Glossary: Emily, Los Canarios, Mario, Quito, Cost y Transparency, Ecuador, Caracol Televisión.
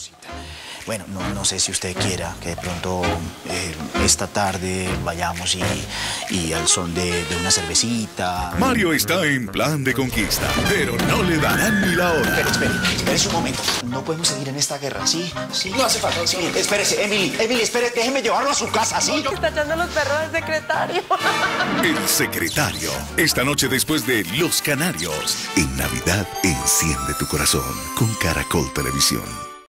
cosita. Bueno, no sé si usted quiera que de pronto esta tarde vayamos y al son de una cervecita. Mario está en plan de conquista, pero no le darán ni la hora. Espérese un momento. No podemos seguir en esta guerra, ¿sí? Sí. No hace falta. Sí, espérese, Emily, espérese, déjeme llevarlo a su casa, ¿sí? Está echando los perros del secretario. El secretario. Esta noche después de Los Canarios. En Navidad, enciende tu corazón con Caracol Televisión.